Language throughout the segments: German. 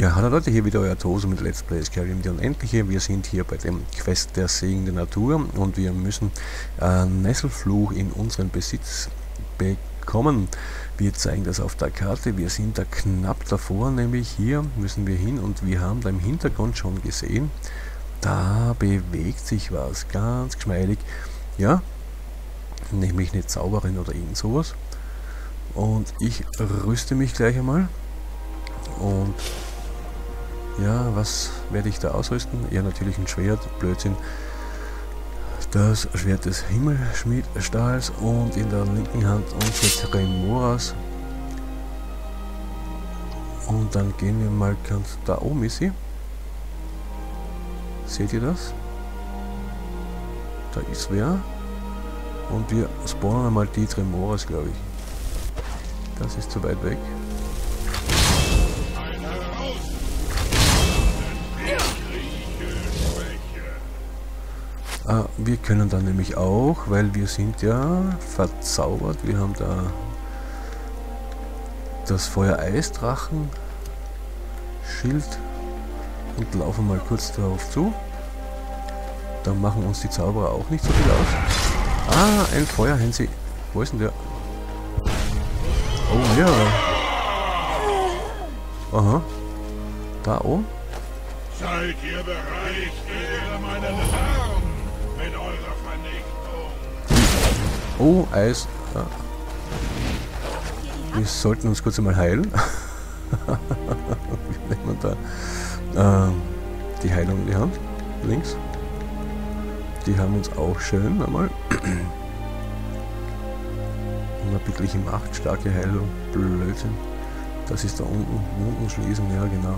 Ja, hallo Leute, hier wieder euer Toso mit Let's Play Skyrim, die Unendliche. Wir sind hier bei dem Quest der Segen der Natur und wir müssen Nesselfluch in unseren Besitz bekommen. Wir zeigen das auf der Karte, wir sind da knapp davor, nämlich hier müssen wir hin und wir haben da im Hintergrund schon gesehen, da bewegt sich was, ganz geschmeidig, ja, nämlich eine Zauberin oder irgend sowas. Und ich rüste mich gleich einmal und ja, was werde ich da ausrüsten? Ja, natürlich ein Schwert, Blödsinn. Das Schwert des Himmelschmiedstahls und in der linken Hand unsere Tremoras. Und dann gehen wir mal ganz da oben, ist sie. Seht ihr das? Da ist wer. Und wir spawnen einmal die Tremoras, glaube ich. Das ist zu weit weg. Wir können dann nämlich auch, weil wir sind ja verzaubert, wir haben da das Feuereisdrachen-Schild und laufen mal kurz darauf zu. Dann machen uns die Zauberer auch nicht so viel aus. Ah, ein Feuerhänsi. Wo ist denn der? Oh ja. Aha. Da oben. Seid ihr bereit, Kinder meiner Herren, mit eurer Vernichtung? Oh, Eis. Ah. Wir sollten uns kurz einmal heilen. Wie nennt man da? Die Heilung in die Hand. Links. Die haben uns auch schön einmal. Unerbittliche Macht, starke Heilung, Blödsinn. Das ist da unten, Wunden schließen, ja genau.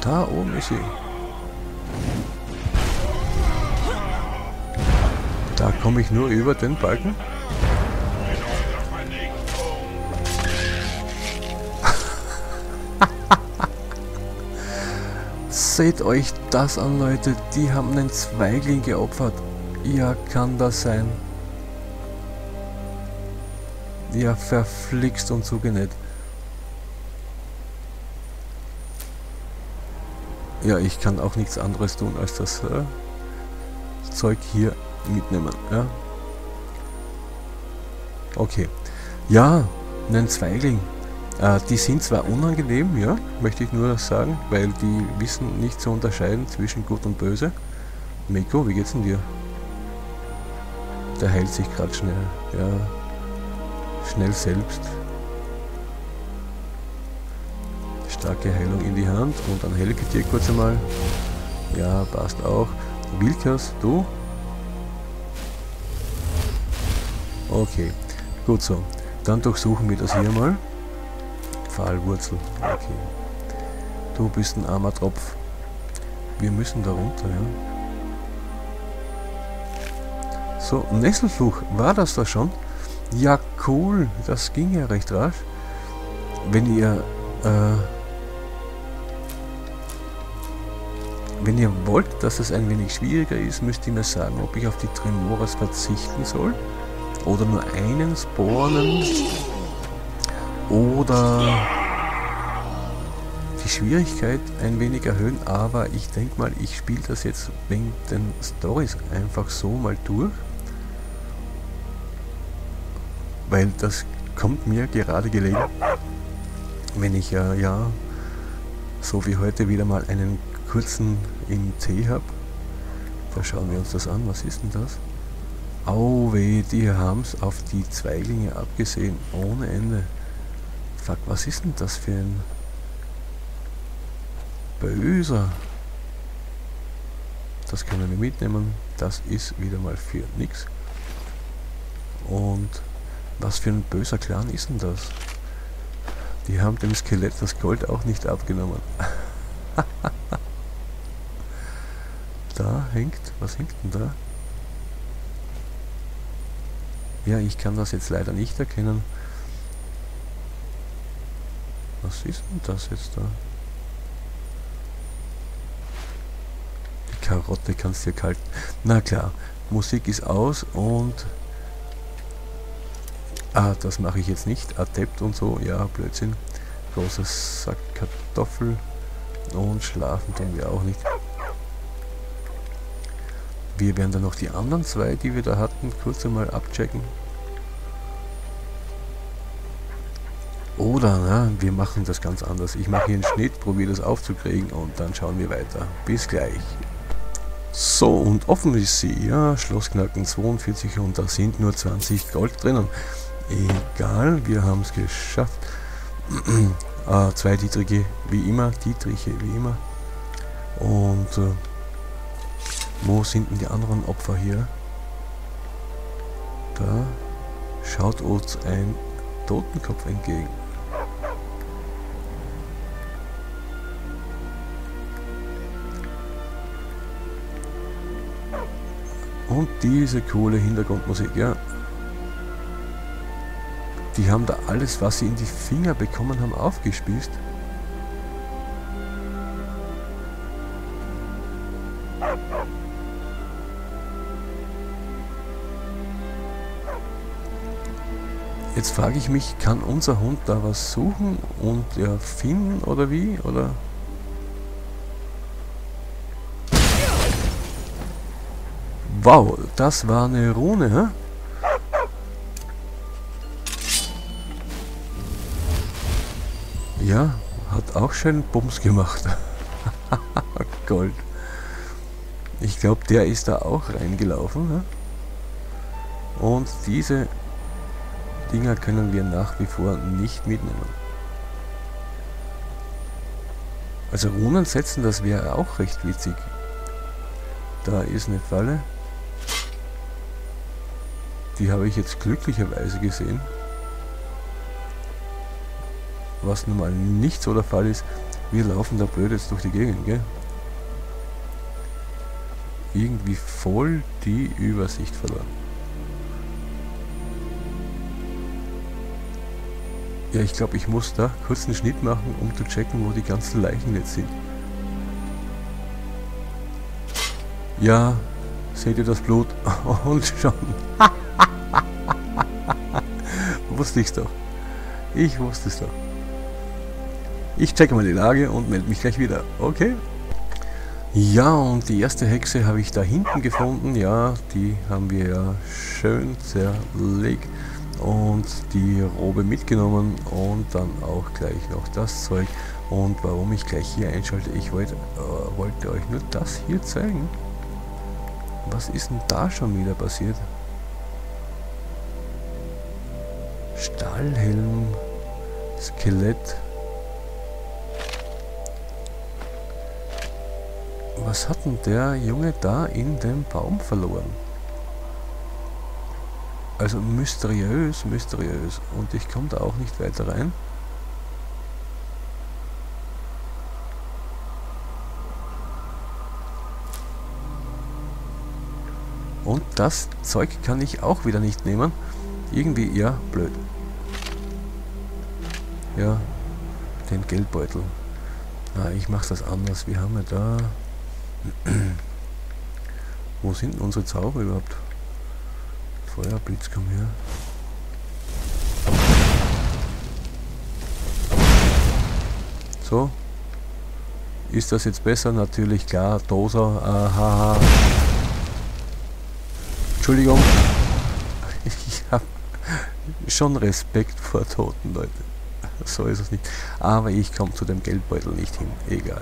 Da oben ist sie. Da komme ich nur über den Balken. Seht euch das an, Leute. Die haben einen Zweigling geopfert. Ja, kann das sein? Ja, verflixt und zugenäht. Ja, ich kann auch nichts anderes tun, als das Zeug hier mitnehmen. Ja? Okay. Ja, einen Zweigling. Die sind zwar unangenehm, ja, möchte ich nur sagen, weil die wissen nicht zu unterscheiden zwischen Gut und Böse. Meko, wie geht's denn dir? Der heilt sich gerade schnell. Ja, schnell selbst. Starke Heilung in die Hand und dann helft dir kurz einmal. Ja, passt auch. Vilkas, du? Okay, gut so. Dann durchsuchen wir das hier mal. Pfahlwurzel, okay. Du bist ein armer Tropf. Wir müssen da runter, ja. So, Nesselfluch, war das da schon? Ja, cool, das ging ja recht rasch. Wenn ihr wenn ihr wollt, dass es ein wenig schwieriger ist, müsst ihr mir sagen, ob ich auf die Tremoras verzichten soll oder nur einen spawnen oder die Schwierigkeit ein wenig erhöhen, aber ich denke mal, ich spiele das jetzt wegen den Storys einfach so mal durch, weil das kommt mir gerade gelegen, wenn ich ja so wie heute wieder mal einen kurzen im Tee habe. Da schauen wir uns das an. Was ist denn das? Au weh, die haben es auf die Zweiglinge abgesehen. Ohne Ende. Fuck, was ist denn das für ein Böser? Das können wir mitnehmen. Das ist wieder mal für nichts. Und was für ein böser Clan ist denn das? Die haben dem Skelett das Gold auch nicht abgenommen. Da hängt, was hängt denn da? Ja, ich kann das jetzt leider nicht erkennen. Was ist denn das jetzt da? Die Karotte kannst du dir kalten. Na klar, Musik ist aus und... Ah, das mache ich jetzt nicht. Adept und so, ja, Blödsinn. Großer Sack Kartoffel. Und schlafen tun wir auch nicht. Wir werden dann noch die anderen zwei, die wir da hatten, kurz einmal abchecken. Oder, na, wir machen das ganz anders. Ich mache hier einen Schnitt, probiere das aufzukriegen und dann schauen wir weiter. Bis gleich. So, und offen ist sie. Ja, Schlossknacken 42 und da sind nur 20 Gold drinnen. Egal, wir haben es geschafft. Zwei Dietriche wie immer, Und wo sind denn die anderen Opfer hier? Da schaut uns ein Totenkopf entgegen. Und diese coole Hintergrundmusik, ja. Die haben da alles, was sie in die Finger bekommen haben, aufgespießt. Jetzt frage ich mich, kann unser Hund da was suchen und finden oder wie? Oder? Wow, das war eine Rune, hä? Ja, hat auch schön Bums gemacht. Gold. Ich glaube, der ist da auch reingelaufen. Ne? Und diese Dinger können wir nach wie vor nicht mitnehmen. Also Runen setzen, das wäre auch recht witzig. Da ist eine Falle. Die habe ich jetzt glücklicherweise gesehen. Was nun mal nicht so der Fall ist, wir laufen da blöd jetzt durch die Gegend, gell? Irgendwie voll die Übersicht verloren. Ja, ich glaube, ich muss da kurz einen Schnitt machen, um zu checken, wo die ganzen Leichen jetzt sind. Ja, seht ihr das Blut? Und schon. Wusste ich's doch. Ich wusste es doch. Ich checke mal die Lage und melde mich gleich wieder. Okay? Ja, und die erste Hexe habe ich da hinten gefunden. Ja, die haben wir ja schön zerlegt und die Robe mitgenommen und dann auch gleich noch das Zeug. Und warum ich gleich hier einschalte, ich wollte euch nur das hier zeigen. Was ist denn da schon wieder passiert? Stahlhelm, Skelett. Was hat denn der Junge da in dem Baum verloren? Also mysteriös, mysteriös. Und ich komme da auch nicht weiter rein. Und das Zeug kann ich auch wieder nicht nehmen. Irgendwie, ja, blöd. Ja, den Geldbeutel. Ah, ich mache das anders. Wir haben ja da... Wo sind denn unsere Zauber überhaupt? Feuerblitz, komm her. So. Ist das jetzt besser? Natürlich, klar. Doser. Aha. Entschuldigung. Ich habe schon Respekt vor toten Leuten. So ist es nicht. Aber ich komme zu dem Geldbeutel nicht hin. Egal.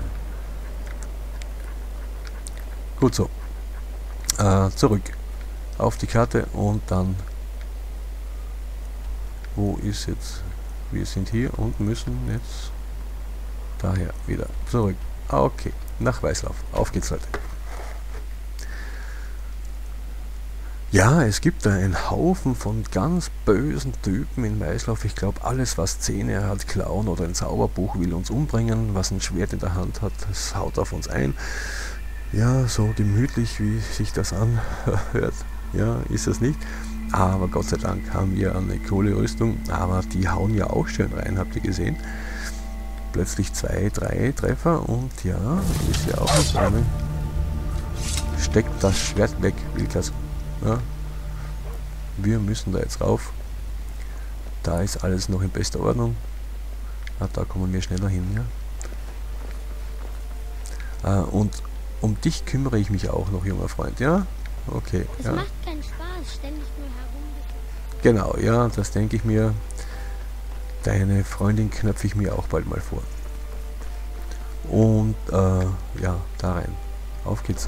Gut so, zurück auf die Karte und dann, wo ist jetzt, wir sind hier und müssen jetzt daher wieder zurück, okay, nach Weißlauf, auf geht's Leute. Ja, es gibt da einen Haufen von ganz bösen Typen in Weißlauf. Ich glaube, alles, was Zähne hat, Klauen oder ein Zauberbuch, will uns umbringen. Was ein Schwert in der Hand hat, das haut auf uns ein. Ja, so gemütlich, wie sich das anhört, ja, ist es nicht. Aber Gott sei Dank haben wir eine coole Rüstung, aber die hauen ja auch schön rein, habt ihr gesehen. Plötzlich 2, 3 Treffer und ja, ist ja auch eine Schade. Steck das Schwert weg, Vilkas. Ja? Wir müssen da jetzt rauf. Da ist alles noch in bester Ordnung. Ah, da kommen wir schneller hin, ja. Und um dich kümmere ich mich auch noch, junger Freund, ja? Okay. Es macht keinen Spaß, ständig nur herum. Genau, ja, das denke ich mir. Deine Freundin knöpfe ich mir auch bald mal vor. Und ja, da rein. Auf geht's.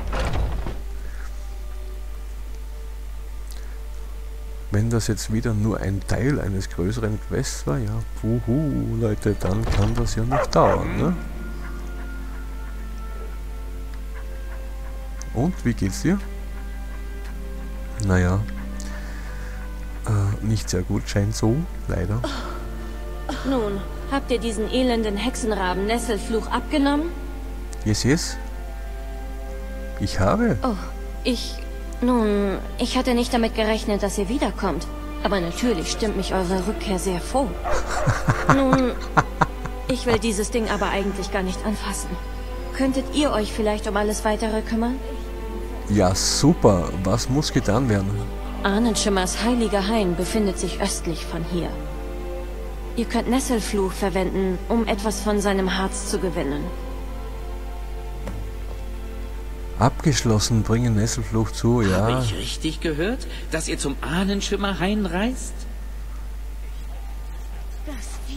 Wenn das jetzt wieder nur ein Teil eines größeren Quests war, ja, wuhu, Leute, dann kann das ja noch dauern, ne? Und, wie geht's dir? Naja, nicht sehr gut, scheint so, leider. Nun, habt ihr diesen elenden Hexenraben Nesselfluch abgenommen? Yes, yes. Ich habe. Oh, Nun, ich hatte nicht damit gerechnet, dass ihr wiederkommt. Aber natürlich stimmt mich eure Rückkehr sehr froh. Nun, ich will dieses Ding aber eigentlich gar nicht anfassen. Könntet ihr euch vielleicht um alles Weitere kümmern? Ja, super. Was muss getan werden? Ahnenschimmers Heiliger Hain befindet sich östlich von hier. Ihr könnt Nesselfluch verwenden, um etwas von seinem Harz zu gewinnen. Abgeschlossen, bringen Nesselfluch zu, ja. Habe ich richtig gehört, dass ihr zum Ahnenschimmerhain reist?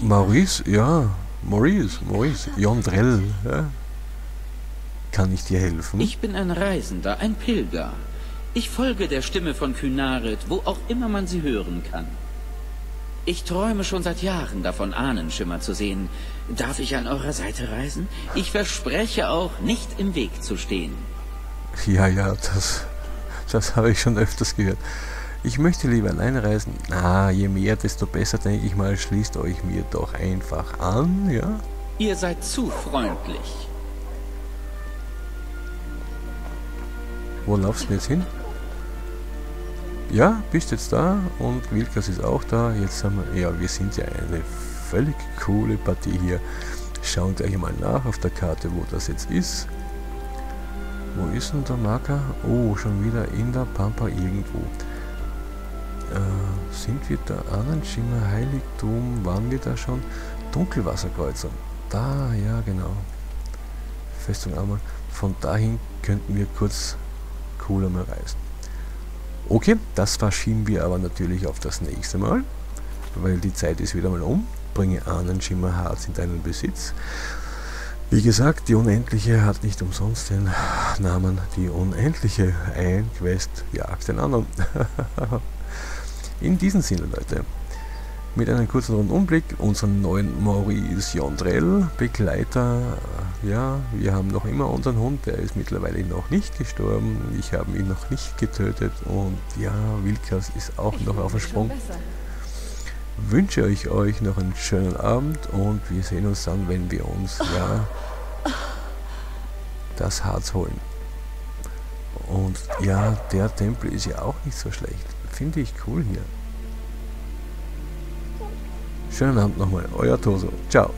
Maurice, ja. Maurice Jondrelle, ja. Kann ich dir helfen? Ich bin ein Reisender, ein Pilger. Ich folge der Stimme von Künarit, wo auch immer man sie hören kann. Ich träume schon seit Jahren davon, Ahnenschimmer zu sehen. Darf ich an eurer Seite reisen? Ich verspreche auch, nicht im Weg zu stehen. Ja, ja, das habe ich schon öfters gehört. Ich möchte lieber alleine reisen. Ah, je mehr, desto besser, denke ich mal. Schließt euch mir doch einfach an, ja? Ihr seid zu freundlich. Wo laufst du jetzt hin? Ja, bist jetzt da und Vilkas ist auch da. Jetzt haben wir, ja, wir sind ja eine völlig coole Partie hier. Schaut euch mal nach auf der Karte, wo das jetzt ist. Wo ist denn der Marker? Oh, schon wieder in der Pampa irgendwo. Sind wir da? Ahnenschimmerheiligtum, waren wir da schon? Dunkelwasserkreuzung. Da, ja, genau. Festung einmal. Von dahin könnten wir kurz cooler mal reisen. Okay, das verschieben wir aber natürlich auf das nächste Mal, weil die Zeit ist wieder mal um. Bringe Ahnenschimmerharz in deinen Besitz. Wie gesagt, die Unendliche hat nicht umsonst den Namen die Unendliche. Ein Quest jagt den anderen. In diesem Sinne, Leute, mit einem kurzen Rundumblick unseren neuen Maurice Jondrelle Begleiter. Ja, wir haben noch immer unseren Hund, der ist mittlerweile noch nicht gestorben. Ich habe ihn noch nicht getötet und ja, Vilkas ist auch noch auf dem Sprung. Wünsche ich euch noch einen schönen Abend und wir sehen uns dann, wenn wir uns ja das Harz holen. Und ja, der Tempel ist ja auch nicht so schlecht. Finde ich cool hier. Schönen Abend nochmal, euer Toso. Ciao.